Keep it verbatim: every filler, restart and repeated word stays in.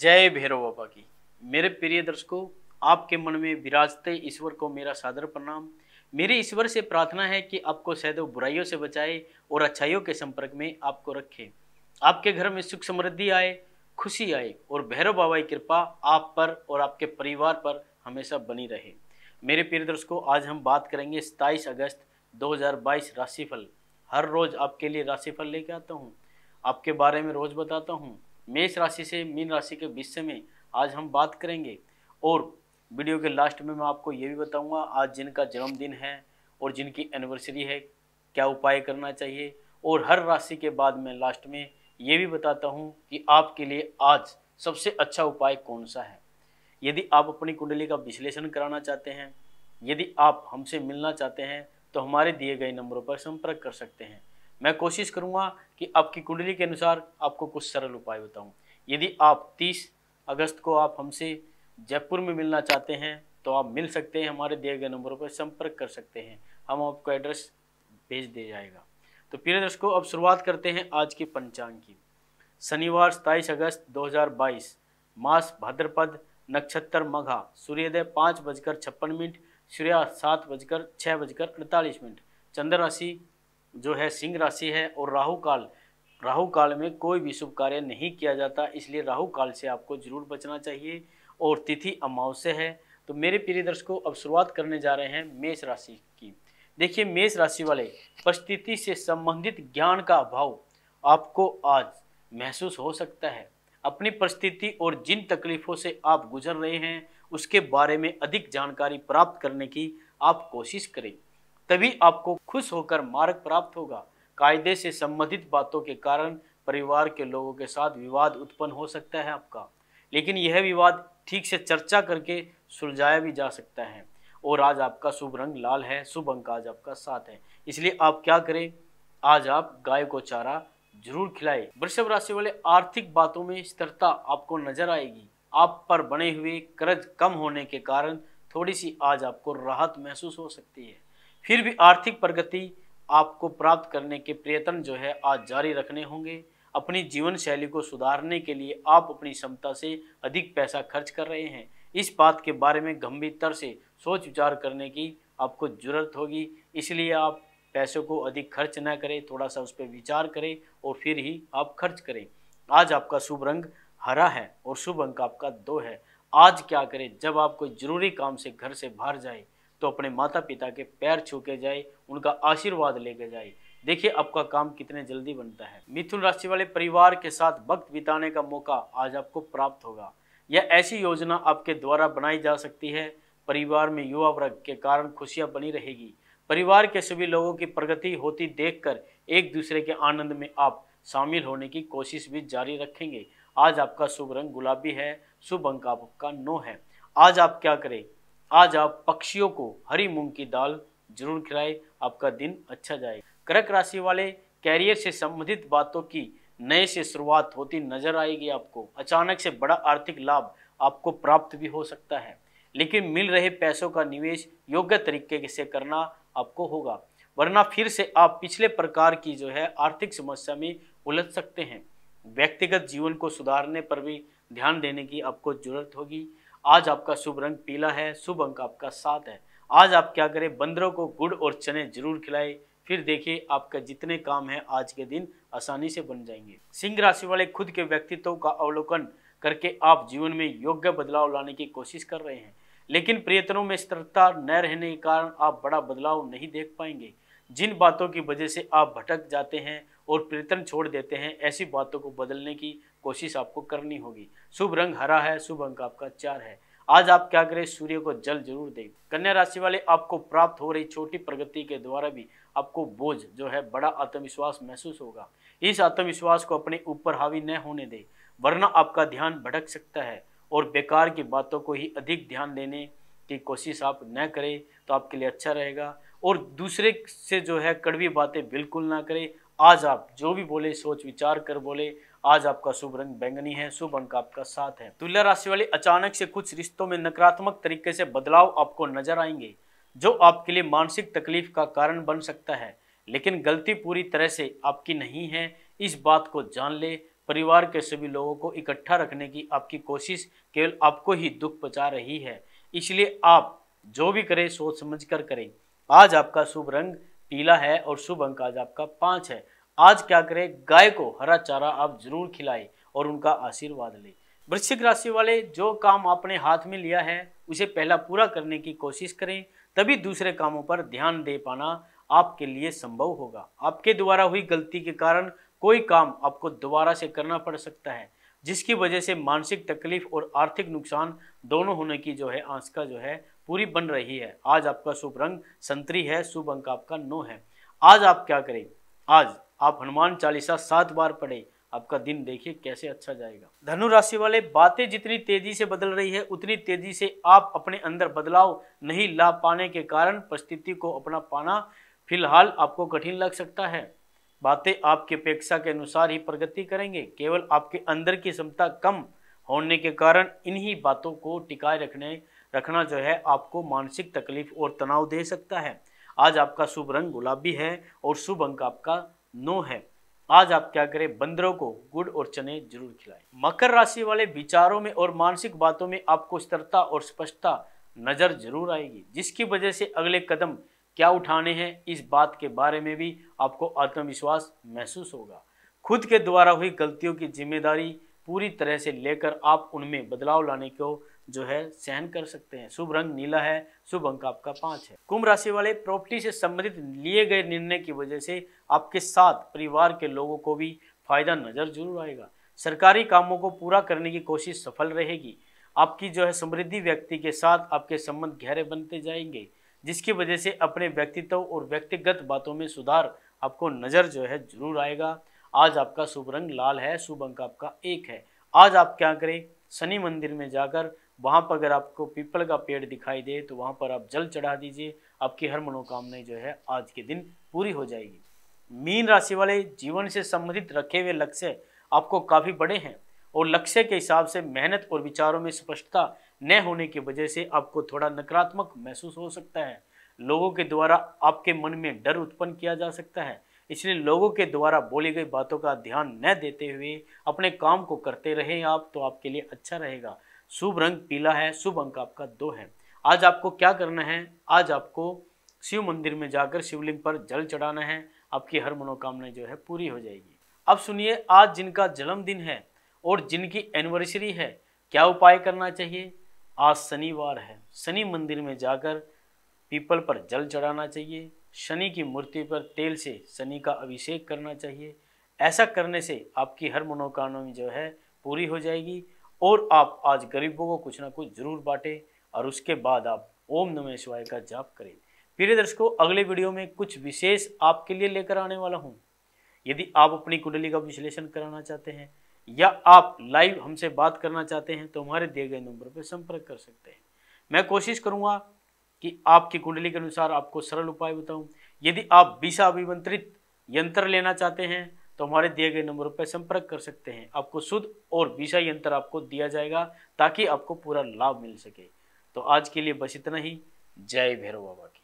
जय भैरव बाबा की। मेरे प्रिय दर्शकों, आपके मन में विराजते ईश्वर को मेरा सादर प्रणाम। मेरी ईश्वर से प्रार्थना है कि आपको सदैव बुराइयों से बचाए और अच्छाइयों के संपर्क में आपको रखे। आपके घर में सुख समृद्धि आए, खुशी आए और भैरव बाबा की कृपा आप पर और आपके परिवार पर हमेशा बनी रहे। मेरे प्रिय दर्शकों, आज हम बात करेंगे सत्ताईस अगस्त दो हज़ार बाईस राशिफल। हर रोज आपके लिए राशिफल लेके आता हूँ, आपके बारे में रोज बताता हूँ। मेष राशि से मीन राशि के विषय में आज हम बात करेंगे और वीडियो के लास्ट में मैं आपको ये भी बताऊंगा आज जिनका जन्मदिन है और जिनकी एनिवर्सरी है क्या उपाय करना चाहिए। और हर राशि के बाद मैं लास्ट में ये भी बताता हूँ कि आपके लिए आज सबसे अच्छा उपाय कौन सा है। यदि आप अपनी कुंडली का विश्लेषण कराना चाहते हैं, यदि आप हमसे मिलना चाहते हैं तो हमारे दिए गए नंबरों पर संपर्क कर सकते हैं। मैं कोशिश करूँगा कि आपकी कुंडली के अनुसार आपको कुछ सरल उपाय बताऊँ। यदि आप तीस अगस्त को आप हमसे जयपुर में मिलना चाहते हैं तो आप मिल सकते हैं, हमारे दिए गए नंबरों पर संपर्क कर सकते हैं, हम आपको एड्रेस भेज दिया जाएगा। तो प्रिय दर्शकों, अब शुरुआत करते हैं आज के पंचांग की। शनिवार सत्ताईस अगस्त दो हज़ार बाईस, मास भाद्रपद, नक्षत्र मघा, सूर्योदय पाँच बजकर छप्पन मिनट, सूर्यास्त सात बजकर छः बजकर अड़तालीस मिनट। चंद्र राशि जो है सिंह राशि है और राहु काल, राहु काल में कोई भी शुभ कार्य नहीं किया जाता, इसलिए राहु काल से आपको जरूर बचना चाहिए। और तिथि अमावस्या है। तो मेरे प्रिय दर्शकों, अब शुरुआत करने जा रहे हैं मेष राशि की। देखिए, मेष राशि वाले परिस्थिति से संबंधित ज्ञान का अभाव आपको आज महसूस हो सकता है। अपनी परिस्थिति और जिन तकलीफों से आप गुजर रहे हैं उसके बारे में अधिक जानकारी प्राप्त करने की आप कोशिश करें, तभी आपको खुश होकर मार्ग प्राप्त होगा। कायदे से संबंधित बातों के कारण परिवार के लोगों के साथ विवाद उत्पन्न हो सकता है आपका, लेकिन यह विवाद ठीक से चर्चा करके सुलझाया भी जा सकता है। और आज आपका शुभ रंग लाल है, शुभ अंक आज आपका सात है, इसलिए आप क्या करें, आज आप गाय को चारा जरूर खिलाएं। वृषभ राशि वाले आर्थिक बातों में स्थिरता आपको नजर आएगी। आप पर बने हुए कर्ज कम होने के कारण थोड़ी सी आज आपको राहत महसूस हो सकती है। फिर भी आर्थिक प्रगति आपको प्राप्त करने के प्रयत्न जो है आज जारी रखने होंगे। अपनी जीवन शैली को सुधारने के लिए आप अपनी क्षमता से अधिक पैसा खर्च कर रहे हैं, इस बात के बारे में गंभीरता से सोच विचार करने की आपको जरूरत होगी, इसलिए आप पैसों को अधिक खर्च ना करें, थोड़ा सा उस पर विचार करें और फिर ही आप खर्च करें। आज आपका शुभ रंग हरा है और शुभ अंक आपका दो है। आज क्या करें, जब आप कोई जरूरी काम से घर से बाहर जाए तो अपने माता पिता के पैर छू के जाए, उनका आशीर्वाद लेके जाए, देखिए आपका काम कितने जल्दी बनता है। मिथुन राशि वाले परिवार के साथ वक्त बिताने का मौका आज आपको प्राप्त होगा। यह ऐसी योजना आपके द्वारा बनाई जा सकती है। परिवार में युवा वर्ग के कारण खुशियां बनी रहेगी। परिवार के सभी लोगों की प्रगति होती देखकर एक दूसरे के आनंद में आप शामिल होने की कोशिश भी जारी रखेंगे। आज आपका शुभ रंग गुलाबी है, शुभ अंक आपका नौ है। आज आप क्या करें, आज आप पक्षियों को हरी मूंग की दाल जरूर खिलाएं, आपका दिन अच्छा जाए। कर्क राशि वाले कैरियर से संबंधित बातों की नए से शुरुआत होती नजर आएगी। आपको अचानक से बड़ा आर्थिक लाभ आपको प्राप्त भी हो सकता है, लेकिन मिल रहे पैसों का निवेश योग्य तरीके से करना आपको होगा, वरना फिर से आप पिछले प्रकार की जो है आर्थिक समस्या में उलझ सकते हैं। व्यक्तिगत जीवन को सुधारने पर भी ध्यान देने की आपको जरूरत होगी। आज आपका शुभ रंग पीला है, शुभ अंक आपका सात है। आज आप क्या करें, बंदरों को गुड़ और चने जरूर खिलाएं, फिर देखिए आपका जितने काम है आज के दिन आसानी से बन जाएंगे। सिंह राशि वाले खुद के व्यक्तित्व का अवलोकन करके आप जीवन में योग्य बदलाव लाने की कोशिश कर रहे हैं, लेकिन प्रयत्नों में स्थिरता न रहने के कारण आप बड़ा बदलाव नहीं देख पाएंगे। जिन बातों की वजह से आप भटक जाते हैं और प्रयत्न छोड़ देते हैं, ऐसी बातों को बदलने की कोशिश आपको करनी होगी। शुभ रंग हरा है, शुभ अंक आपका चार है। आज आप क्या करें, सूर्य को जल जरूर दें। कन्या राशि वाले आपको प्राप्त हो रही छोटी प्रगति के द्वारा भी आपको बोझ जो है बड़ा आत्मविश्वास महसूस होगा। इस आत्मविश्वास को अपने ऊपर हावी न होने दें, वरना आपका ध्यान भटक सकता है। और बेकार की बातों को ही अधिक ध्यान देने की कोशिश आप न करें तो आपके लिए अच्छा रहेगा। और दूसरे से जो है कड़वी बातें बिल्कुल ना करें। आज आप जो भी बोले सोच विचार कर बोले। आज आपका शुभ रंग बैंगनी है, शुभ अंक आपका सात है। तुला राशि वाले अचानक से कुछ रिश्तों में नकारात्मक तरीके से बदलाव आपको नजर आएंगे, जो आपके लिए मानसिक तकलीफ का कारण बन सकता है, लेकिन गलती पूरी तरह से आपकी नहीं है, इस बात को जान ले। परिवार के सभी लोगों को इकट्ठा रखने की आपकी कोशिश केवल आपको ही दुख पहुंचा रही है। इसलिए आप जो भी करें सोच समझ कर करें। आज आपका शुभ रंग पीला है और शुभ अंक आज आपका पाँच है। आज क्या करें, गाय को हरा चारा आप जरूर खिलाएं और उनका आशीर्वाद लें। वृश्चिक राशि वाले, जो काम आपने हाथ में लिया है उसे पहला पूरा करने की कोशिश करें, तभी दूसरे कामों पर ध्यान दे पाना आपके लिए संभव होगा। आपके द्वारा हुई गलती के कारण कोई काम आपको दोबारा से करना पड़ सकता है, जिसकी वजह से मानसिक तकलीफ और आर्थिक नुकसान दोनों होने की जो है आशंका जो है पूरी बन रही है। आज आपका शुभ रंग संतरी है, शुभ अंक आपका नौ है। आज आप क्या करें, आज आप हनुमान चालीसा सात बार पढ़ें। आपका दिन देखिए कैसे अच्छा जाएगा। धनु राशि वाले, बातें जितनी तेजी से बदल रही है उतनी तेजी से आप अपने अंदर बदलाव नहीं ला पाने के कारण परिस्थिति को अपना पाना फिलहाल आपको कठिन लग सकता है। बातें आपकी अपेक्षा के अनुसार ही प्रगति करेंगे, केवल आपके अंदर की क्षमता कम होने के कारण इन्हीं बातों को टिकाए रखने रखना जो है आपको मानसिक तकलीफ और तनाव दे सकता है। आज आपका शुभ रंग गुलाबी है और शुभ अंक आपका नौ है। आज आप क्या करें, बंदरों को गुड़ और चने जरूर खिलाएं। मकर राशि वाले, विचारों में और मानसिक बातों में आपको स्थिरता और स्पष्टता नजर जरूर आएगी, जिसकी वजह से अगले कदम क्या उठाने हैं इस बात के बारे में भी आपको आत्मविश्वास महसूस होगा। खुद के द्वारा हुई गलतियों की जिम्मेदारी पूरी तरह से लेकर आप उनमें बदलाव लाने को जो है सहन कर सकते हैं। शुभ रंग नीला है, शुभ अंक आपका पाँच है। कुंभ राशि वाले, प्रॉपर्टी से संबंधित लिए गए निर्णय की वजह से आपके साथ परिवार के लोगों को भी फायदा नजर जरूर आएगा। सरकारी कामों को पूरा करने की कोशिश सफल रहेगी। आपकी जो है समृद्धि व्यक्ति के साथ आपके संबंध गहरे बनते जाएंगे, जिसकी वजह से अपने व्यक्तित्व और व्यक्तिगत बातों में सुधार आपको नजर जो है जरूर आएगा। आज आपका शुभ रंग लाल है, शुभ अंक आपका एक है। आज आप क्या करें, शनि मंदिर में जाकर वहाँ पर अगर आपको पीपल का पेड़ दिखाई दे तो वहाँ पर आप जल चढ़ा दीजिए। आपकी हर मनोकामनाएं जो है आज के दिन पूरी हो जाएगी। मीन राशि वाले, जीवन से संबंधित रखे हुए लक्ष्य आपको काफ़ी बड़े हैं और लक्ष्य के हिसाब से मेहनत और विचारों में स्पष्टता न होने की वजह से आपको थोड़ा नकारात्मक महसूस हो सकता है। लोगों के द्वारा आपके मन में डर उत्पन्न किया जा सकता है, इसलिए लोगों के द्वारा बोली गई बातों का ध्यान न देते हुए अपने काम को करते रहें आप, तो आपके लिए अच्छा रहेगा। शुभ रंग पीला है, शुभ अंक आपका दो है। आज आपको क्या करना है, आज आपको शिव मंदिर में जाकर शिवलिंग पर जल चढ़ाना है। आपकी हर मनोकामना जो है पूरी हो जाएगी। अब सुनिए, आज जिनका जन्मदिन है और जिनकी एनिवर्सरी है क्या उपाय करना चाहिए। आज शनिवार है, शनि मंदिर में जाकर पीपल पर जल चढ़ाना चाहिए। शनि की मूर्ति पर तेल से शनि का अभिषेक करना चाहिए। ऐसा करने से आपकी हर मनोकामना जो है पूरी हो जाएगी। और आप आज गरीबों को कुछ ना कुछ जरूर बांटें और उसके बाद आप ओम नमः शिवाय का जाप करें। प्रिय दर्शकों, अगले वीडियो में कुछ विशेष आपके लिए लेकर आने वाला हूं। यदि आप अपनी कुंडली का विश्लेषण कराना चाहते हैं या आप लाइव हमसे बात करना चाहते हैं तो हमारे दिए गए नंबर पर संपर्क कर सकते हैं। मैं कोशिश करूँगा कि आपकी कुंडली के अनुसार आपको सरल उपाय बताऊँ। यदि आप दिशा अभिमंत्रित यंत्र लेना चाहते हैं तो हमारे दिए गए नंबर पर संपर्क कर सकते हैं। आपको शुद्ध और विषय यंत्र आपको दिया जाएगा ताकि आपको पूरा लाभ मिल सके। तो आज के लिए बस इतना ही। जय भैरव बाबा।